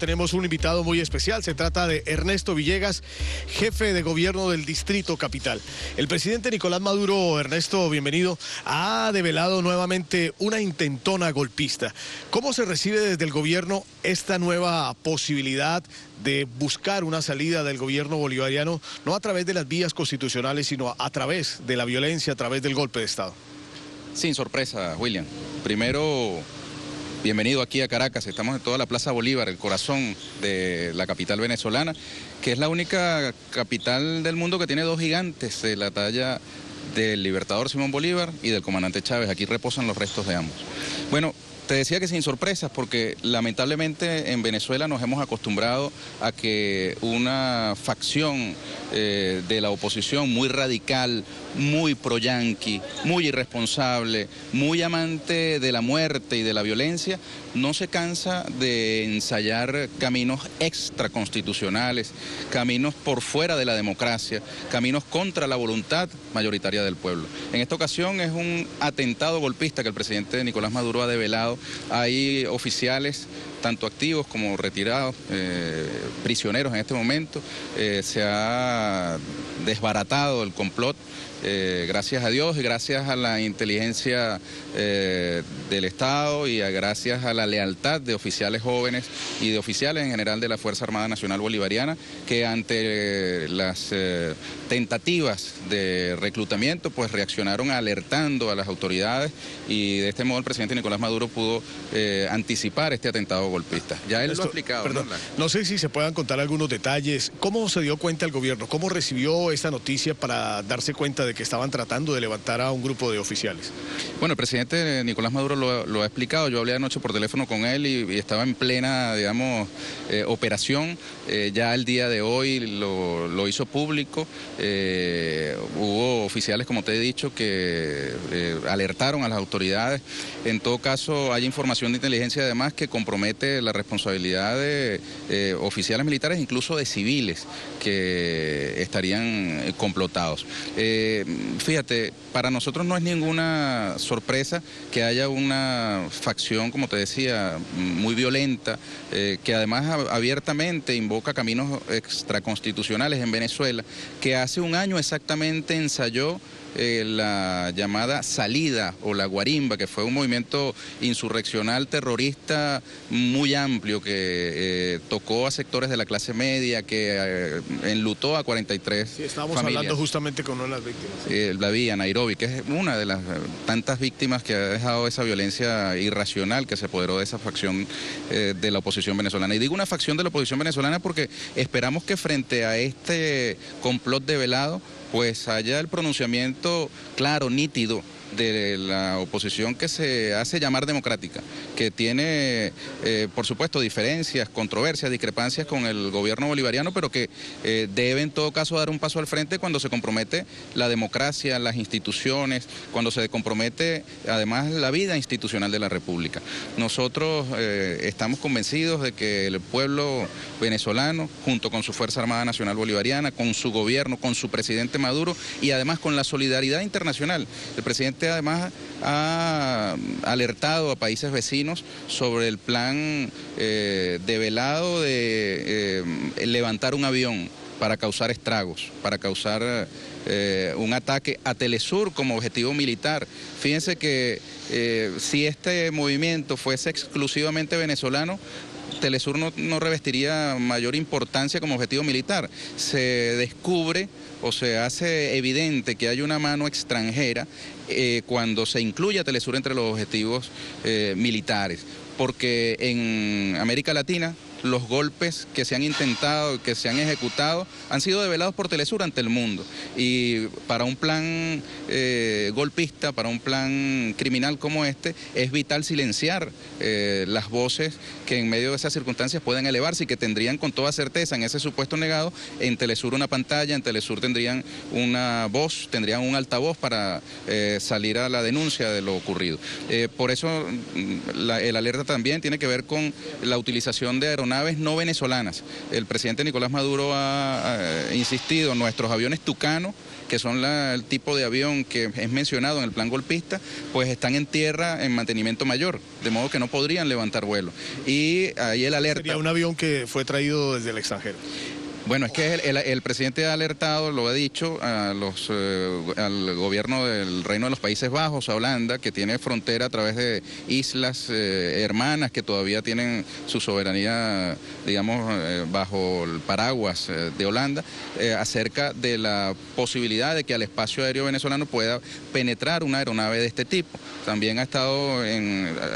tenemos un invitado muy especial. Se trata de Ernesto Villegas, jefe de gobierno del Distrito Capital. El presidente Nicolás Maduro, Ernesto, bienvenido, ha develado nuevamente una intentona golpista. ¿Cómo se recibe desde el gobierno esta nueva posibilidad de buscar una salida del gobierno bolivariano, no a través de las vías constitucionales, sino a través de la violencia, a través del golpe de Estado? Sin sorpresa, William. Primero, bienvenido aquí a Caracas. Estamos en toda la Plaza Bolívar, el corazón de la capital venezolana, que es la única capital del mundo que tiene dos gigantes de la talla del libertador Simón Bolívar y del comandante Chávez. Aquí reposan los restos de ambos. Bueno, te decía que sin sorpresas, porque lamentablemente en Venezuela nos hemos acostumbrado a que una facción de la oposición muy radical, muy pro-yanqui, muy irresponsable, muy amante de la muerte y de la violencia, no se cansa de ensayar caminos extraconstitucionales, caminos por fuera de la democracia, caminos contra la voluntad mayoritaria del pueblo. En esta ocasión es un atentado golpista que el presidente Nicolás Maduro ha develado. Hay oficiales, tanto activos como retirados, prisioneros en este momento. Se ha desbaratado el complot, gracias a Dios y gracias a la inteligencia del Estado y gracias a la lealtad de oficiales jóvenes y de oficiales en general de la Fuerza Armada Nacional Bolivariana, que ante las tentativas de reclutamiento pues reaccionaron alertando a las autoridades, y de este modo el presidente Nicolás Maduro pudo anticipar este atentado golpista. Ya él lo ha explicado. Perdón, no sé si se puedan contar algunos detalles. ¿Cómo se dio cuenta el gobierno? ¿Cómo recibió esta noticia para darse cuenta de que estaban tratando de levantar a un grupo de oficiales? Bueno, el presidente Nicolás Maduro lo ha explicado. Yo hablé anoche por teléfono con él y estaba en plena, digamos, operación. Ya el día de hoy lo hizo público. Hubo oficiales, como te he dicho, que alertaron a las autoridades. En todo caso, hay información de inteligencia además que compromete la responsabilidad de oficiales militares, incluso de civiles que estarían complotados. Fíjate, para nosotros no es ninguna sorpresa que haya una facción, como te decía, muy violenta, que además abiertamente invoca caminos extraconstitucionales en Venezuela, que hace un año exactamente ensayó la llamada salida o la guarimba, que fue un movimiento insurreccional terrorista muy amplio que tocó a sectores de la clase media, que enlutó a 43 familias. Sí, estábamos hablando justamente con una de las víctimas. La vía Nairobi, que es una de las tantas víctimas que ha dejado esa violencia irracional que se apoderó de esa facción de la oposición venezolana. Y digo una facción de la oposición venezolana porque esperamos que frente a este complot develado pues haya el pronunciamiento claro, nítido, de la oposición que se hace llamar democrática, que tiene, por supuesto, diferencias, controversias, discrepancias con el gobierno bolivariano, pero que debe en todo caso dar un paso al frente cuando se compromete la democracia, las instituciones, cuando se compromete además la vida institucional de la República. Nosotros estamos convencidos de que el pueblo venezolano, junto con su Fuerza Armada Nacional Bolivariana, con su gobierno, con su presidente Maduro y además con la solidaridad internacional, el presidente además ha alertado a países vecinos sobre el plan develado de levantar un avión para causar estragos, para causar un ataque a Telesur como objetivo militar. Fíjense que si este movimiento fuese exclusivamente venezolano, Telesur no revestiría mayor importancia como objetivo militar. Se descubre o se hace evidente que hay una mano extranjera cuando se incluye a Telesur entre los objetivos militares, porque en América Latina los golpes que se han intentado, que se han ejecutado, han sido develados por Telesur ante el mundo. Y para un plan golpista, para un plan criminal como este, es vital silenciar las voces que en medio de esas circunstancias pueden elevarse y que tendrían con toda certeza en ese supuesto negado, en Telesur una pantalla, en Telesur tendrían una voz, tendrían un altavoz para salir a la denuncia de lo ocurrido. Por eso el alerta también tiene que ver con la utilización de aeronaves aeronaves no venezolanas. El presidente Nicolás Maduro ha insistido, nuestros aviones Tucano, que son el tipo de avión que es mencionado en el plan golpista, pues están en tierra en mantenimiento mayor, de modo que no podrían levantar vuelo. Y ahí el alerta... ¿Sería un avión que fue traído desde el extranjero? Bueno, es que el presidente ha alertado, lo ha dicho, al gobierno del Reino de los Países Bajos, a Holanda, que tiene frontera a través de islas hermanas que todavía tienen su soberanía, digamos, bajo el paraguas de Holanda, acerca de la posibilidad de que al espacio aéreo venezolano pueda penetrar una aeronave de este tipo. También ha estado,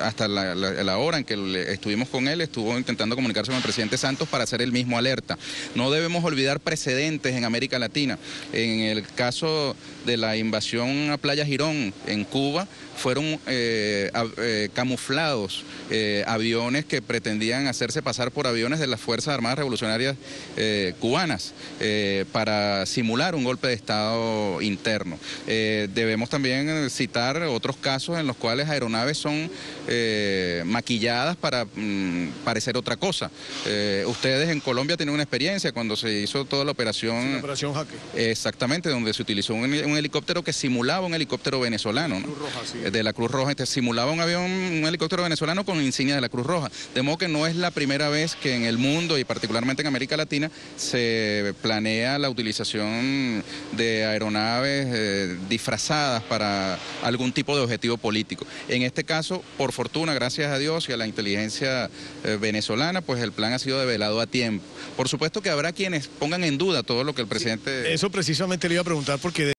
hasta la hora en que estuvimos con él, estuvo intentando comunicarse con el presidente Santos para hacer el mismo alerta. No debemos olvidar precedentes en América Latina. En el caso de la invasión a Playa Girón en Cuba, fueron camuflados aviones que pretendían hacerse pasar por aviones de las Fuerzas Armadas Revolucionarias cubanas para simular un golpe de Estado interno. Debemos también citar otros casos en los cuales aeronaves son maquilladas para parecer otra cosa. Ustedes en Colombia tienen una experiencia cuando se hizo toda la operación... La operación Jaque. Exactamente, donde se utilizó un helicóptero que simulaba un helicóptero venezolano, ¿no? Cruz Roja, sí. De la Cruz Roja, simulaba un avión, un helicóptero venezolano con insignia de la Cruz Roja. De modo que no es la primera vez que en el mundo y particularmente en América Latina se planea la utilización de aeronaves disfrazadas para algún tipo de objetivo político. En este caso, por fortuna, gracias a Dios y a la inteligencia venezolana, pues el plan ha sido develado a tiempo. Por supuesto que habrá quienes pongan en duda todo lo que el presidente... Eso precisamente le iba a preguntar porque...